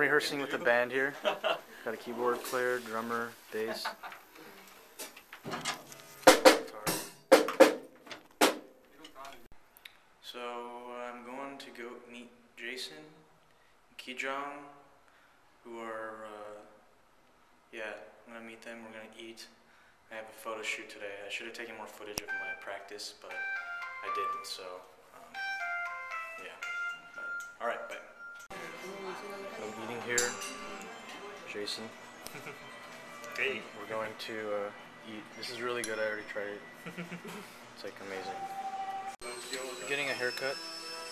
rehearsing with the band here. Got a keyboard player, drummer, bass. So I'm going to go meet Jason and Kijong, who are, I'm going to meet them, we're going to eat. I have a photo shoot today. I should have taken more footage of my practice, but I didn't, so, yeah. Alright, bye. I'm eating here, Jason. Hey. We're going to eat. This is really good, I already tried it. It's like amazing. I'm getting a haircut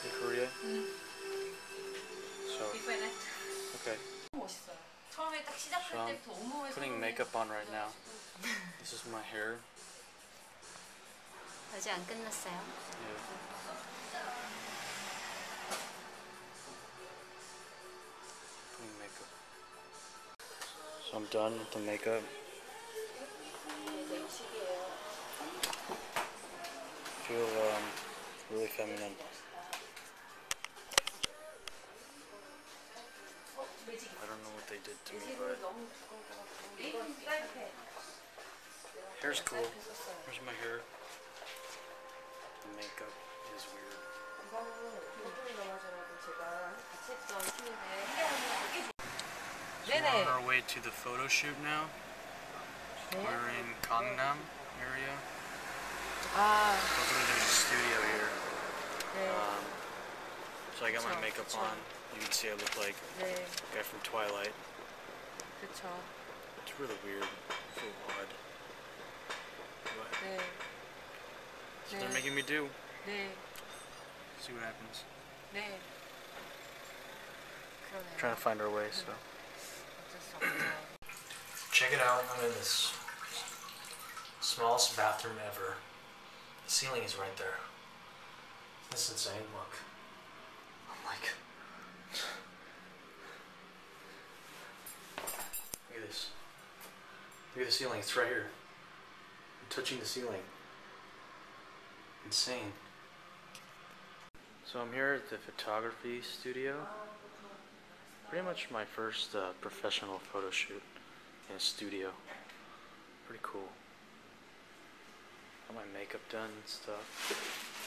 in Korea. So, okay. So I'm putting makeup on right now. This is my hair. 아직 안 끝났어요. Putting makeup. So I'm done with the makeup. I feel really feminine. I don't know what they did to me, but hair's cool. Where's my hair? The makeup is weird. So we're on our way to the photo shoot now. We're in Kangnam area. Hopefully there's a studio here. So I got my makeup on. You can see I look like a guy from Twilight. It's really weird. I feel odd. But so they're making me do. See what happens. I'm trying to find our way, so. Check it out. I'm in this smallest bathroom ever. The ceiling is right there. This is insane. Look. I'm like... Look at this. Look at the ceiling. It's right here. I'm touching the ceiling. Insane. So I'm here at the photography studio. Pretty much my first professional photo shoot in a studio. Pretty cool. Got my makeup done and stuff.